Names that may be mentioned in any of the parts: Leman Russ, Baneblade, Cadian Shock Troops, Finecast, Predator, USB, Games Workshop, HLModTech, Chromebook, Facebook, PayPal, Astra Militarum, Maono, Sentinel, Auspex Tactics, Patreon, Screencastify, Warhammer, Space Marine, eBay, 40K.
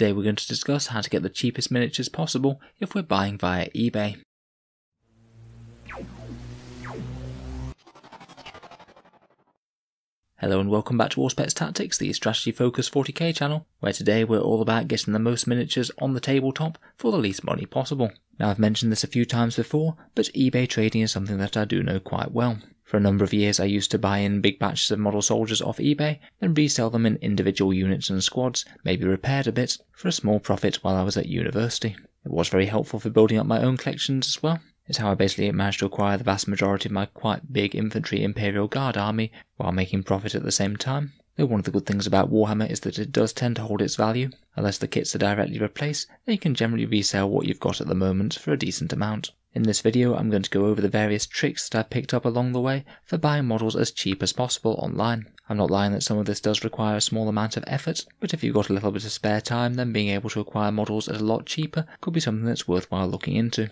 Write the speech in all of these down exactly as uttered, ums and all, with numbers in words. Today we're going to discuss how to get the cheapest miniatures possible if we're buying via eBay. Hello and welcome back to Auspex Tactics, the strategy focused forty K channel, where today we're all about getting the most miniatures on the tabletop for the least money possible. Now I've mentioned this a few times before, but eBay trading is something that I do know quite well. For a number of years I used to buy in big batches of model soldiers off eBay, then resell them in individual units and squads, maybe repaired a bit, for a small profit while I was at university. It was very helpful for building up my own collections as well. It's how I basically managed to acquire the vast majority of my quite big infantry Imperial Guard army while making profit at the same time. Though one of the good things about Warhammer is that it does tend to hold its value. Unless the kits are directly replaced, then you can generally resell what you've got at the moment for a decent amount. In this video I'm going to go over the various tricks that I've picked up along the way for buying models as cheap as possible online. I'm not lying that some of this does require a small amount of effort, but if you've got a little bit of spare time, then being able to acquire models at a lot cheaper could be something that's worthwhile looking into.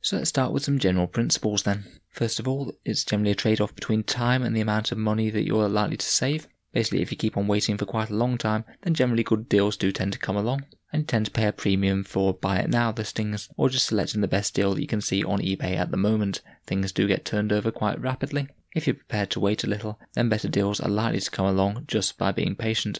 So let's start with some general principles then. First of all, it's generally a trade-off between time and the amount of money that you're likely to save. Basically, if you keep on waiting for quite a long time, then generally good deals do tend to come along, and you tend to pay a premium for buy it now listings, or just selecting the best deal that you can see on eBay at the moment. Things do get turned over quite rapidly. If you're prepared to wait a little, then better deals are likely to come along just by being patient.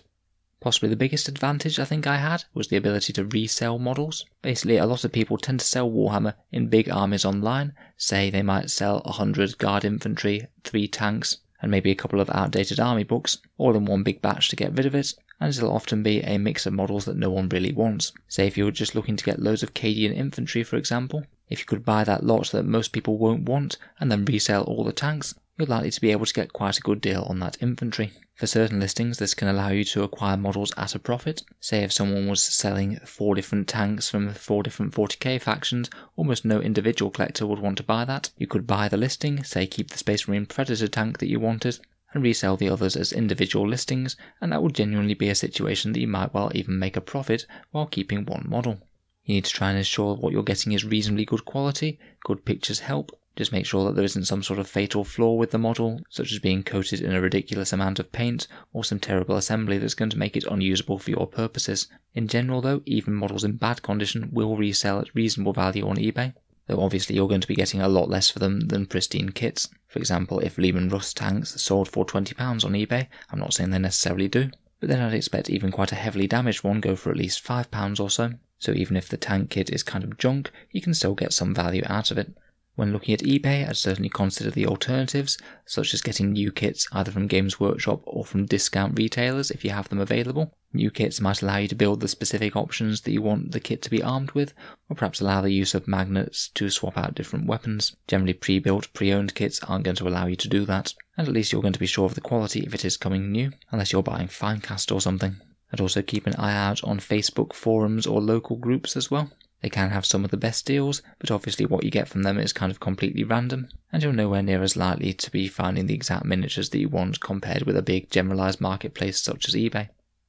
Possibly the biggest advantage I think I had was the ability to resell models. Basically, a lot of people tend to sell Warhammer in big armies online. Say they might sell one hundred guard infantry, three tanks, and maybe a couple of outdated army books, all in one big batch to get rid of it, and it'll often be a mix of models that no one really wants. Say if you were just looking to get loads of Cadian infantry, for example, if you could buy that lot that most people won't want and then resell all the tanks, you're likely to be able to get quite a good deal on that infantry. For certain listings, this can allow you to acquire models at a profit. Say if someone was selling four different tanks from four different forty K factions, almost no individual collector would want to buy that. You could buy the listing, say keep the Space Marine Predator tank that you wanted, and resell the others as individual listings, and that would genuinely be a situation that you might well even make a profit while keeping one model. You need to try and ensure what you're getting is reasonably good quality. Good pictures help. Just make sure that there isn't some sort of fatal flaw with the model, such as being coated in a ridiculous amount of paint, or some terrible assembly that's going to make it unusable for your purposes. In general though, even models in bad condition will resell at reasonable value on eBay, though obviously you're going to be getting a lot less for them than pristine kits. For example, if Leman Russ tanks sold for twenty pounds on eBay, I'm not saying they necessarily do, but then I'd expect even quite a heavily damaged one go for at least five pounds or so, so even if the tank kit is kind of junk, you can still get some value out of it. When looking at eBay, I'd certainly consider the alternatives, such as getting new kits either from Games Workshop or from discount retailers if you have them available. New kits might allow you to build the specific options that you want the kit to be armed with, or perhaps allow the use of magnets to swap out different weapons. Generally pre-built, pre-owned kits aren't going to allow you to do that, and at least you're going to be sure of the quality if it is coming new, unless you're buying Finecast or something. I'd also keep an eye out on Facebook forums or local groups as well. They can have some of the best deals, but obviously what you get from them is kind of completely random, and you're nowhere near as likely to be finding the exact miniatures that you want compared with a big generalised marketplace such as eBay.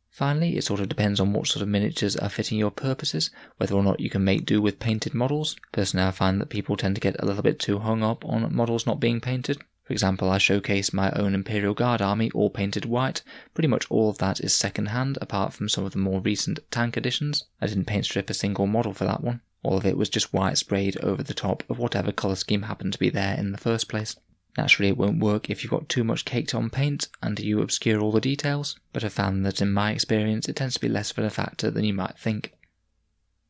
Finally, it sort of depends on what sort of miniatures are fitting your purposes, whether or not you can make do with painted models. Personally, I find that people tend to get a little bit too hung up on models not being painted. For example, I showcase my own Imperial Guard army all painted white. Pretty much all of that is second hand, apart from some of the more recent tank editions. I didn't paint strip a single model for that one. All of it was just white sprayed over the top of whatever colour scheme happened to be there in the first place. Naturally it won't work if you've got too much caked on paint and you obscure all the details, but I've found that in my experience it tends to be less of a factor than you might think.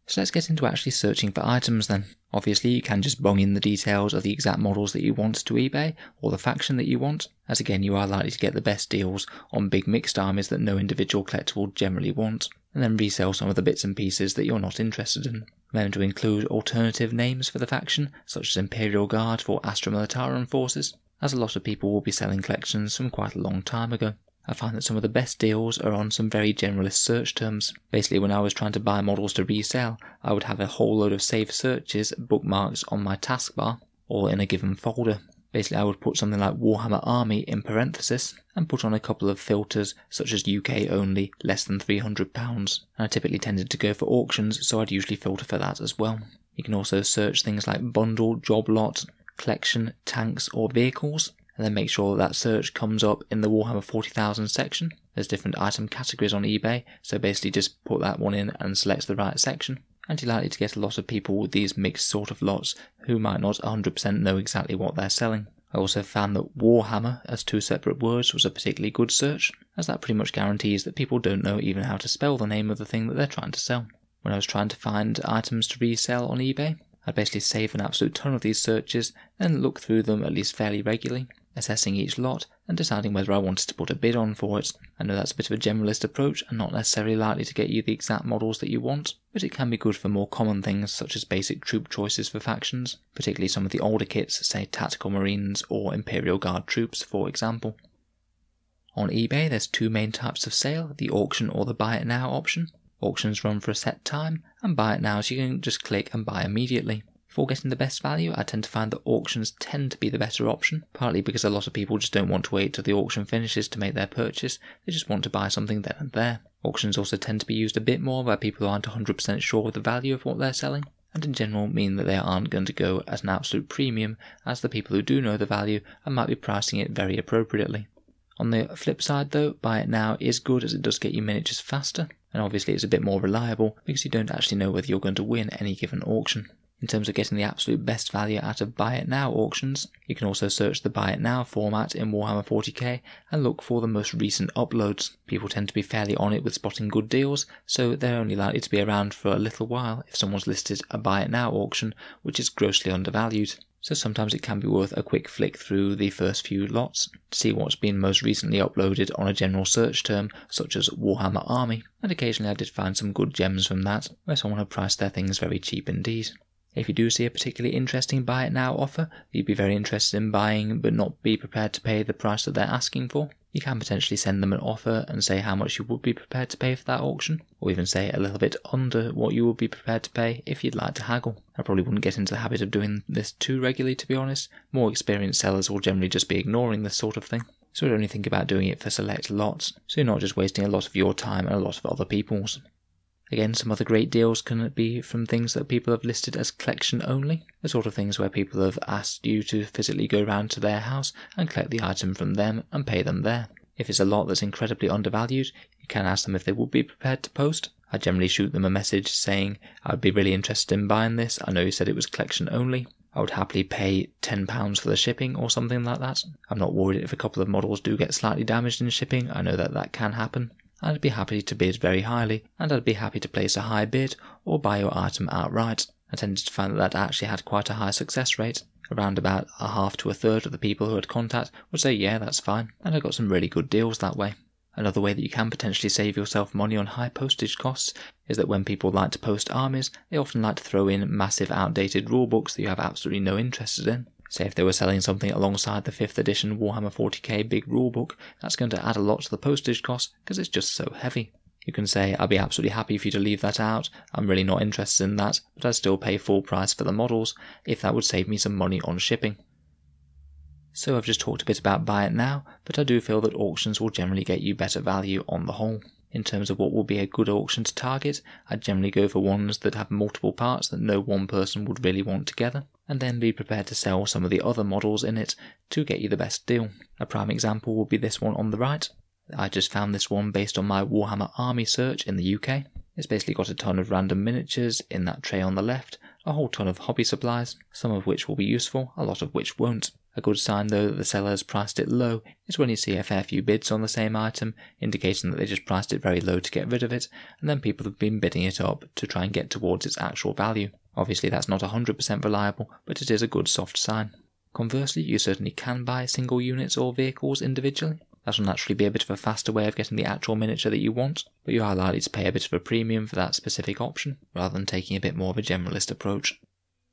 So let's get into actually searching for items then. Obviously you can just bung in the details of the exact models that you want to eBay, or the faction that you want, as again you are likely to get the best deals on big mixed armies that no individual collector will generally want, and then resell some of the bits and pieces that you're not interested in. Remember to include alternative names for the faction, such as Imperial Guard for Astra Militarum forces, as a lot of people will be selling collections from quite a long time ago. I find that some of the best deals are on some very generalist search terms. Basically, when I was trying to buy models to resell, I would have a whole load of saved searches bookmarks on my taskbar, or in a given folder. Basically, I would put something like Warhammer Army in parenthesis, and put on a couple of filters, such as U K only, less than three hundred pounds, and I typically tended to go for auctions, so I'd usually filter for that as well. You can also search things like bundle, job lot, collection, tanks or vehicles, and then make sure that, that search comes up in the Warhammer forty thousand section, There's different item categories on eBay, so basically just put that one in and select the right section, and you're likely to get a lot of people with these mixed sort of lots who might not one hundred percent know exactly what they're selling. I also found that Warhammer as two separate words was a particularly good search, as that pretty much guarantees that people don't know even how to spell the name of the thing that they're trying to sell. When I was trying to find items to resell on eBay, I'd basically save an absolute ton of these searches and look through them at least fairly regularly, assessing each lot and deciding whether I wanted to put a bid on for it. I know that's a bit of a generalist approach and not necessarily likely to get you the exact models that you want, but it can be good for more common things such as basic troop choices for factions, particularly some of the older kits, say Tactical Marines or Imperial Guard troops for example. On eBay there's two main types of sale, the auction or the buy it now option. Auctions run for a set time, and buy it now so you can just click and buy immediately. For getting the best value, I tend to find that auctions tend to be the better option, partly because a lot of people just don't want to wait till the auction finishes to make their purchase, they just want to buy something then and there. Auctions also tend to be used a bit more by people who aren't one hundred percent sure of the value of what they're selling, and in general mean that they aren't going to go at an absolute premium, as the people who do know the value and might be pricing it very appropriately. On the flip side though, buy it now is good as it does get you miniatures faster, and obviously it's a bit more reliable because you don't actually know whether you're going to win any given auction. In terms of getting the absolute best value out of buy it now auctions, you can also search the buy it now format in Warhammer forty K and look for the most recent uploads. People tend to be fairly on it with spotting good deals, so they're only likely to be around for a little while if someone's listed a buy it now auction, which is grossly undervalued. So sometimes it can be worth a quick flick through the first few lots to see what's been most recently uploaded on a general search term such as Warhammer Army, and occasionally I did find some good gems from that where someone had priced their things very cheap indeed. If you do see a particularly interesting buy it now offer that you'd be very interested in buying but not be prepared to pay the price that they're asking for, you can potentially send them an offer and say how much you would be prepared to pay for that auction, or even say a little bit under what you would be prepared to pay if you'd like to haggle. I probably wouldn't get into the habit of doing this too regularly to be honest, more experienced sellers will generally just be ignoring this sort of thing, so I'd only think about doing it for select lots, so you're not just wasting a lot of your time and a lot of other people's. Again, some other great deals can be from things that people have listed as collection only, the sort of things where people have asked you to physically go round to their house and collect the item from them and pay them there. If it's a lot that's incredibly undervalued, you can ask them if they would be prepared to post. I generally shoot them a message saying, I would be really interested in buying this, I know you said it was collection only. I would happily pay ten pounds for the shipping or something like that. I'm not worried if a couple of models do get slightly damaged in shipping, I know that that can happen. I'd be happy to bid very highly, and I'd be happy to place a high bid or buy your item outright. I tended to find that that actually had quite a high success rate. Around about a half to a third of the people who had contact would say yeah, that's fine, and I got some really good deals that way. Another way that you can potentially save yourself money on high postage costs is that when people like to post armies, they often like to throw in massive outdated rulebooks that you have absolutely no interest in. Say if they were selling something alongside the fifth edition Warhammer forty K big rulebook, that's going to add a lot to the postage cost because it's just so heavy. You can say, I'd be absolutely happy for you to leave that out, I'm really not interested in that, but I'd still pay full price for the models if that would save me some money on shipping. So I've just talked a bit about buy it now, but I do feel that auctions will generally get you better value on the whole. In terms of what will be a good auction to target, I'd generally go for ones that have multiple parts that no one person would really want together, and then be prepared to sell some of the other models in it to get you the best deal. A prime example would be this one on the right. I just found this one based on my Warhammer Army search in the U K. It's basically got a ton of random miniatures in that tray on the left, a whole ton of hobby supplies, some of which will be useful, a lot of which won't. A good sign though that the seller has priced it low is when you see a fair few bids on the same item, indicating that they just priced it very low to get rid of it, and then people have been bidding it up to try and get towards its actual value. Obviously that's not one hundred percent reliable, but it is a good soft sign. Conversely, you certainly can buy single units or vehicles individually. That will naturally be a bit of a faster way of getting the actual miniature that you want, but you are likely to pay a bit of a premium for that specific option, rather than taking a bit more of a generalist approach.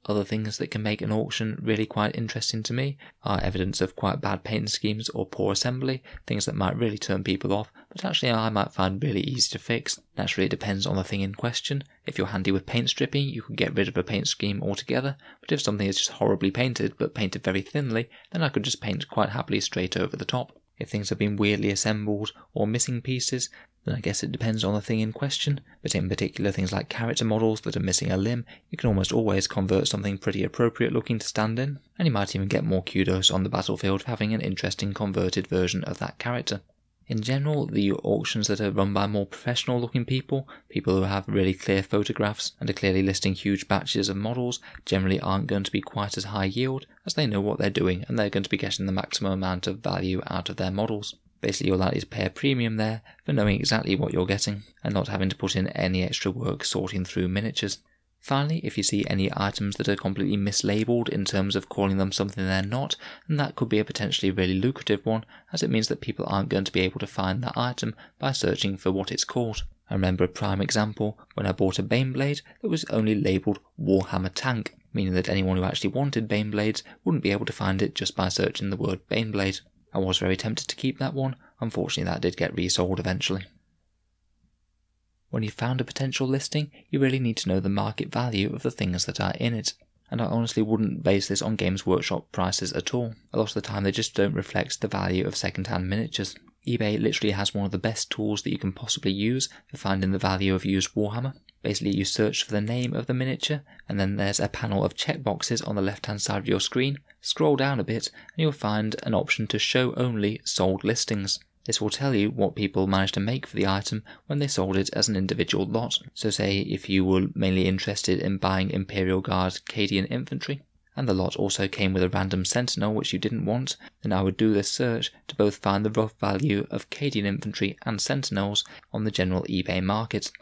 Other things that can make an auction really quite interesting to me are evidence of quite bad paint schemes or poor assembly, things that might really turn people off, but actually I might find really easy to fix. Naturally it depends on the thing in question. If you're handy with paint stripping, you could get rid of a paint scheme altogether, but if something is just horribly painted but painted very thinly, then I could just paint quite happily straight over the top. If things have been weirdly assembled or missing pieces, then I guess it depends on the thing in question, but in particular things like character models that are missing a limb, you can almost always convert something pretty appropriate looking to stand in, and you might even get more kudos on the battlefield for having an interesting converted version of that character. In general, the auctions that are run by more professional looking people, people who have really clear photographs and are clearly listing huge batches of models, generally aren't going to be quite as high yield, as they know what they're doing and they're going to be getting the maximum amount of value out of their models. Basically, you're likely to pay a premium there for knowing exactly what you're getting and not having to put in any extra work sorting through miniatures. Finally, if you see any items that are completely mislabeled in terms of calling them something they're not, then that could be a potentially really lucrative one, as it means that people aren't going to be able to find that item by searching for what it's called. I remember a prime example when I bought a Baneblade that was only labelled Warhammer Tank, meaning that anyone who actually wanted Baneblades wouldn't be able to find it just by searching the word Baneblade. I was very tempted to keep that one, unfortunately that did get resold eventually. When you've found a potential listing, you really need to know the market value of the things that are in it, and I honestly wouldn't base this on Games Workshop prices at all. A lot of the time they just don't reflect the value of second-hand miniatures. eBay literally has one of the best tools that you can possibly use for finding the value of used Warhammer. Basically, you search for the name of the miniature, and then there's a panel of checkboxes on the left-hand side of your screen. Scroll down a bit, and you'll find an option to show only sold listings. This will tell you what people managed to make for the item when they sold it as an individual lot. So say if you were mainly interested in buying Imperial Guard Cadian Infantry, and the lot also came with a random Sentinel which you didn't want, then I would do this search to both find the rough value of Cadian Infantry and Sentinels on the general eBay market.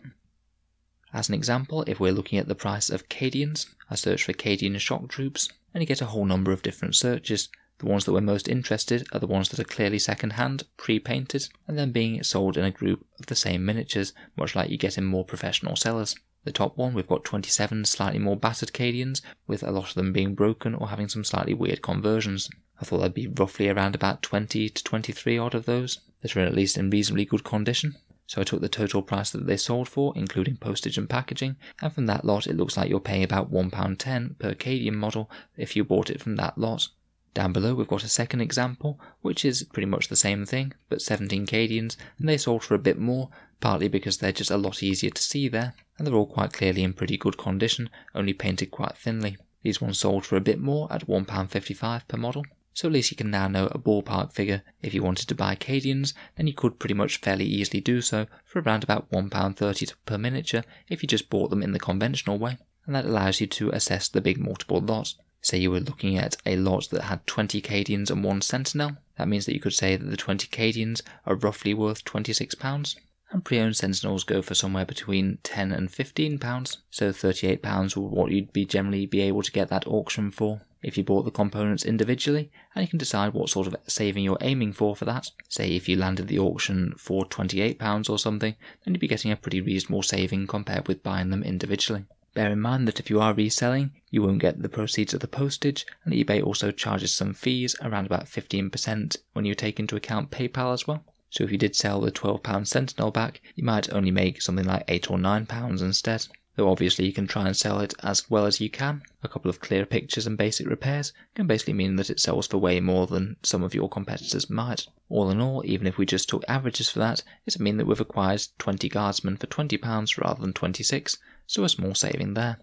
As an example, if we're looking at the price of Cadians, I search for Cadian Shock Troops, and you get a whole number of different searches. The ones that we're most interested are the ones that are clearly second-hand, pre-painted, and then being sold in a group of the same miniatures, much like you get in more professional sellers. The top one, we've got twenty-seven slightly more battered Cadians, with a lot of them being broken or having some slightly weird conversions. I thought there'd be roughly around about twenty to twenty-three odd of those that are at least in reasonably good condition. So I took the total price that they sold for, including postage and packaging, and from that lot it looks like you're paying about one pound ten per Cadian model if you bought it from that lot. Down below we've got a second example, which is pretty much the same thing, but seventeen Cadians, and they sold for a bit more, partly because they're just a lot easier to see there, and they're all quite clearly in pretty good condition, only painted quite thinly. These ones sold for a bit more at one pound fifty-five per model, so at least you can now know a ballpark figure. If you wanted to buy Cadians, then you could pretty much fairly easily do so for around about one pound thirty per miniature if you just bought them in the conventional way, and that allows you to assess the big multiple lot. Say you were looking at a lot that had twenty Cadians and one Sentinel, that means that you could say that the twenty Cadians are roughly worth twenty-six pounds, and pre-owned Sentinels go for somewhere between ten and fifteen pounds, so thirty-eight pounds would what you'd be generally be able to get that auction for. If you bought the components individually, and you can decide what sort of saving you're aiming for for that. Say if you landed the auction for twenty-eight pounds or something, then you'd be getting a pretty reasonable saving compared with buying them individually. Bear in mind that if you are reselling, you won't get the proceeds of the postage, and eBay also charges some fees, around about fifteen percent, when you take into account PayPal as well. So if you did sell the twelve pound Sentinel back, you might only make something like eight or nine pounds instead. Though obviously you can try and sell it as well as you can. A couple of clear pictures and basic repairs can basically mean that it sells for way more than some of your competitors might. All in all, even if we just took averages for that, it would mean that we've acquired twenty guardsmen for twenty pounds rather than twenty-six pounds, so a small saving there.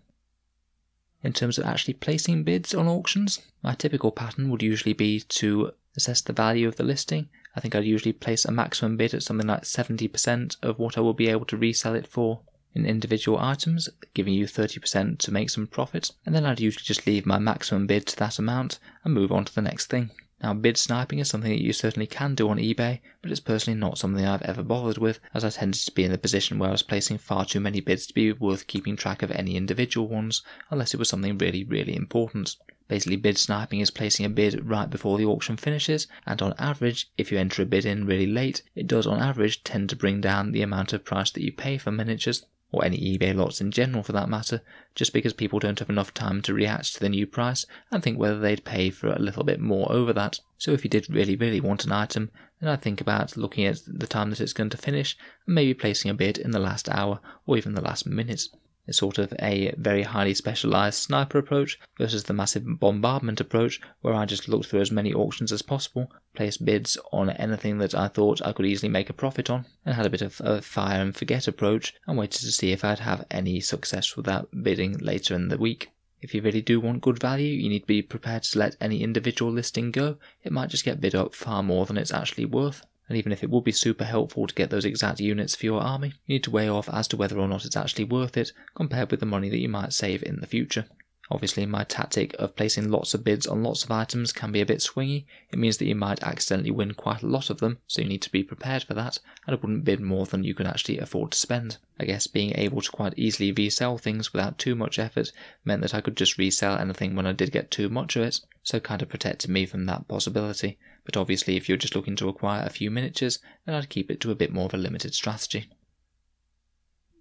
In terms of actually placing bids on auctions, my typical pattern would usually be to assess the value of the listing. I think I'd usually place a maximum bid at something like seventy percent of what I will be able to resell it for in individual items, giving you thirty percent to make some profit, and then I'd usually just leave my maximum bid to that amount and move on to the next thing. Now, bid sniping is something that you certainly can do on eBay, but it's personally not something I've ever bothered with, as I tended to be in the position where I was placing far too many bids to be worth keeping track of any individual ones, unless it was something really, really important. Basically, bid sniping is placing a bid right before the auction finishes, and on average, if you enter a bid in really late, it does on average tend to bring down the amount of price that you pay for miniatures, or any eBay lots in general for that matter, just because people don't have enough time to react to the new price and think whether they'd pay for a little bit more over that. So if you did really, really want an item, then I'd think about looking at the time that it's going to finish and maybe placing a bid in the last hour or even the last minute. It's sort of a very highly specialised sniper approach versus the massive bombardment approach, where I just looked through as many auctions as possible, placed bids on anything that I thought I could easily make a profit on, and had a bit of a fire and forget approach and waited to see if I'd have any success with that bidding later in the week. If you really do want good value, you need to be prepared to let any individual listing go. It might just get bid up far more than it's actually worth. and even if it would be super helpful to get those exact units for your army, you need to weigh off as to whether or not it's actually worth it compared with the money that you might save in the future. Obviously, my tactic of placing lots of bids on lots of items can be a bit swingy. It means that you might accidentally win quite a lot of them, so you need to be prepared for that, and I wouldn't bid more than you can actually afford to spend. I guess being able to quite easily resell things without too much effort meant that I could just resell anything when I did get too much of it, so it kind of protected me from that possibility. But obviously, if you're just looking to acquire a few miniatures, then I'd keep it to a bit more of a limited strategy.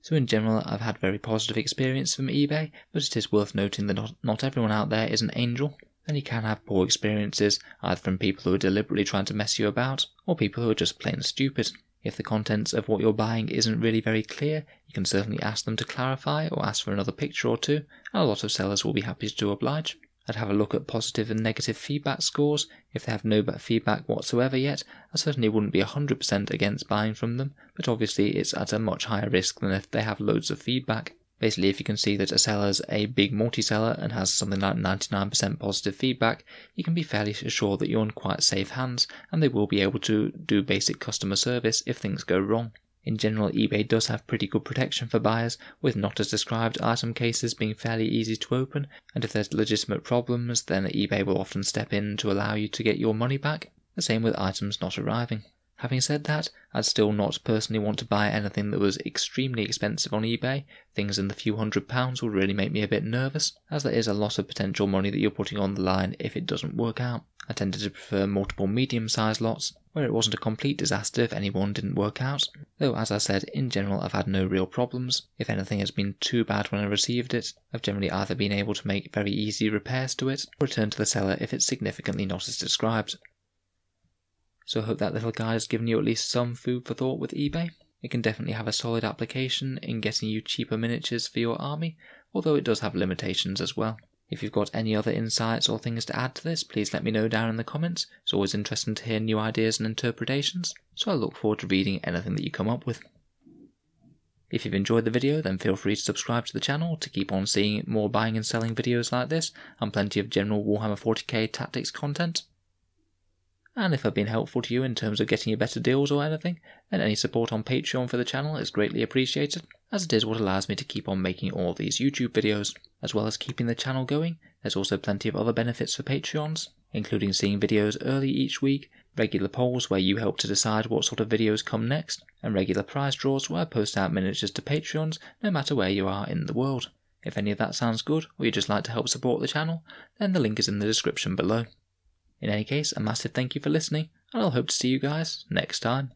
So in general, I've had very positive experience from eBay, but it is worth noting that not, not everyone out there is an angel, and you can have poor experiences, either from people who are deliberately trying to mess you about, or people who are just plain stupid. If the contents of what you're buying isn't really very clear, you can certainly ask them to clarify or ask for another picture or two, and a lot of sellers will be happy to oblige. I'd have a look at positive and negative feedback scores. If they have no feedback whatsoever yet, I certainly wouldn't be one hundred percent against buying from them, but obviously it's at a much higher risk than if they have loads of feedback. Basically, if you can see that a seller's a big multi-seller and has something like ninety-nine percent positive feedback, you can be fairly sure that you're in quite safe hands, and they will be able to do basic customer service if things go wrong. In general, eBay does have pretty good protection for buyers, with not as described item cases being fairly easy to open, and if there's legitimate problems, then eBay will often step in to allow you to get your money back, the same with items not arriving. Having said that, I'd still not personally want to buy anything that was extremely expensive on eBay. Things in the few hundred pounds would really make me a bit nervous, as there is a lot of potential money that you're putting on the line if it doesn't work out. I tended to prefer multiple medium-sized lots, where it wasn't a complete disaster if any one didn't work out, though as I said, in general I've had no real problems. If anything has been too bad when I received it, I've generally either been able to make very easy repairs to it, or return to the seller if it's significantly not as described. So I hope that little guide has given you at least some food for thought with eBay. It can definitely have a solid application in getting you cheaper miniatures for your army, although it does have limitations as well. If you've got any other insights or things to add to this, please let me know down in the comments. It's always interesting to hear new ideas and interpretations, so I look forward to reading anything that you come up with. If you've enjoyed the video, then feel free to subscribe to the channel to keep on seeing more buying and selling videos like this, and plenty of general Warhammer forty K tactics content. And if I've been helpful to you in terms of getting you better deals or anything, then any support on Patreon for the channel is greatly appreciated, as it is what allows me to keep on making all these YouTube videos. As well as keeping the channel going, there's also plenty of other benefits for Patreons, including seeing videos early each week, regular polls where you help to decide what sort of videos come next, and regular prize draws where I post out miniatures to Patreons no matter where you are in the world. If any of that sounds good, or you'd just like to help support the channel, then the link is in the description below. In any case, a massive thank you for listening, and I'll hope to see you guys next time.